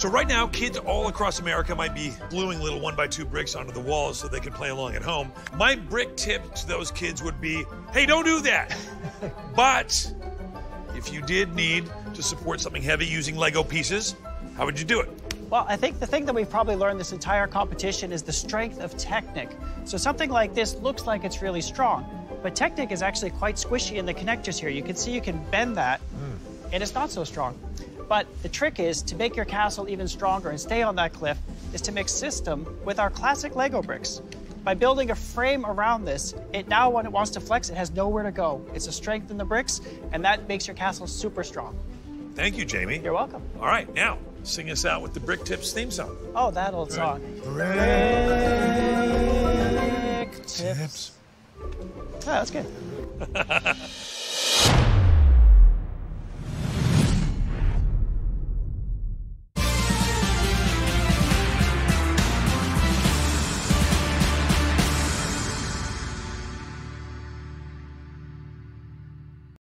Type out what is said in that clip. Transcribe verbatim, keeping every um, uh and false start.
So right now, kids all across America might be gluing little one by two bricks onto the walls so they can play along at home. My brick tip to those kids would be, hey, don't do that. But if you did need to support something heavy using Lego pieces, how would you do it? Well, I think the thing that we've probably learned this entire competition is the strength of Technic. So something like this looks like it's really strong, but Technic is actually quite squishy in the connectors here. You can see you can bend that, mm. and it's not so strong. But the trick is to make your castle even stronger and stay on that cliff is to mix system with our classic Lego bricks. By building a frame around this, it now, when it wants to flex, it has nowhere to go. It's a strength in the bricks, and that makes your castle super strong. Thank you, Jamie. You're welcome. All right, now sing us out with the Brick Tips theme song. Oh, that old song. Brick Tips. Oh, that's good.